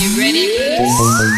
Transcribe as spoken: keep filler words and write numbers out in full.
You ready?